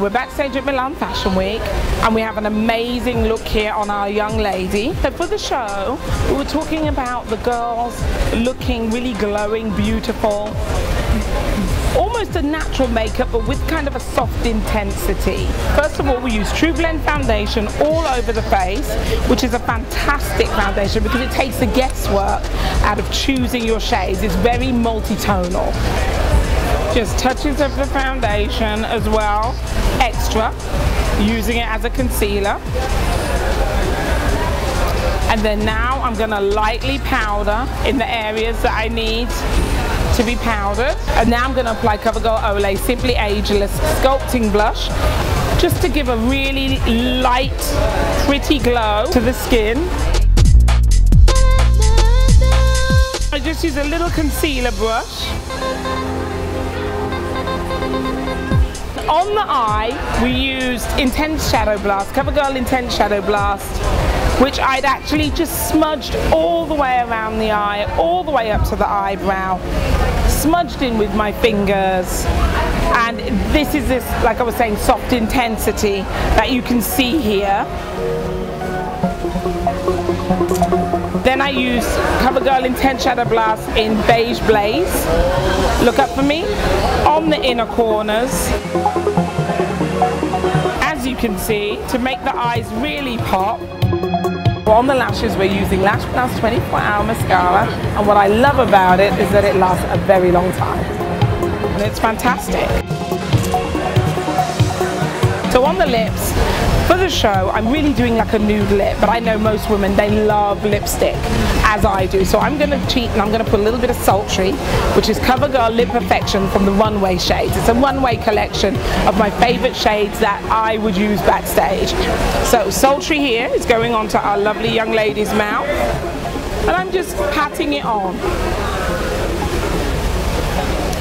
we're backstage at Milan Fashion Week and we have an amazing look here on our young lady. So for the show, we were talking about the girls looking really glowing, beautiful. Almost a natural makeup, but with kind of a soft intensity. First of all, we use True Blend foundation all over the face, which is a fantastic foundation because it takes the guesswork out of choosing your shades. It's very multitonal. Just touches of the foundation as well, extra, using it as a concealer. And then now I'm gonna lightly powder in the areas that I need to be powdered. And now I'm going to apply CoverGirl Olay Simply Ageless Sculpting Blush just to give a really light, pretty glow to the skin. I just use a little concealer brush. On the eye, we used Intense Shadow Blast, CoverGirl Intense Shadow Blast, which I'd actually just smudged all the way around the eye, all the way up to the eyebrow, smudged in with my fingers. And this is this, like I was saying, soft intensity that you can see here. Then I used CoverGirl Intense Shadow Blast in Beige Blaze. Look up for me, on the inner corners. As you can see, to make the eyes really pop. On the lashes, we're using Lash Blast 24-hour mascara, and what I love about it is that it lasts a very long time, and it's fantastic. So on the lips, for the show, I'm really doing like a nude lip, but I know most women, they love lipstick, as I do. So I'm going to cheat and I'm going to put a little bit of Sultry, which is CoverGirl Lip Perfection from the Runway Shades. It's a runway collection of my favourite shades that I would use backstage. So Sultry here is going onto our lovely young lady's mouth, and I'm just patting it on.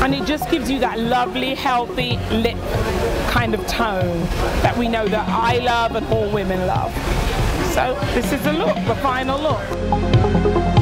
And it just gives you that lovely, healthy lip kind of tone that we know that I love and all women love. So this is the look, the final look.